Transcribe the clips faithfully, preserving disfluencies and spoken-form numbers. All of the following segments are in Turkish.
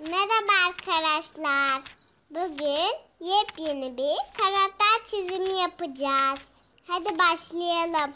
Merhaba arkadaşlar. Bugün yepyeni bir karakter çizimi yapacağız. Hadi başlayalım.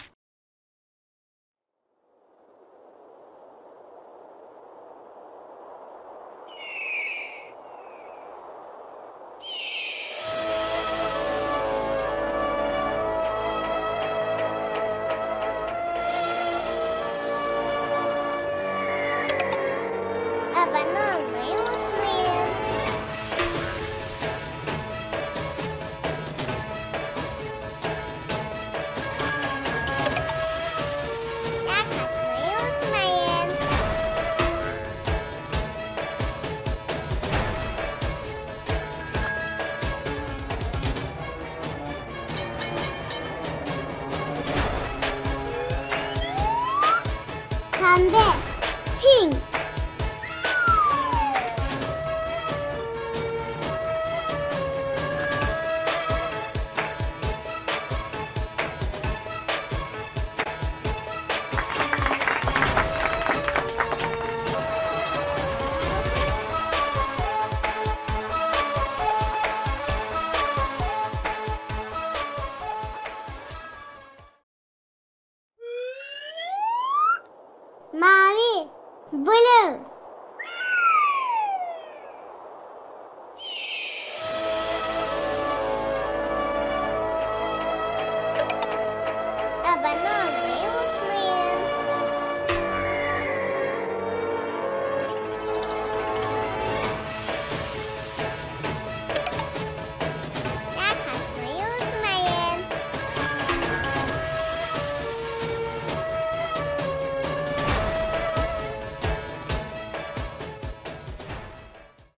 Pembe.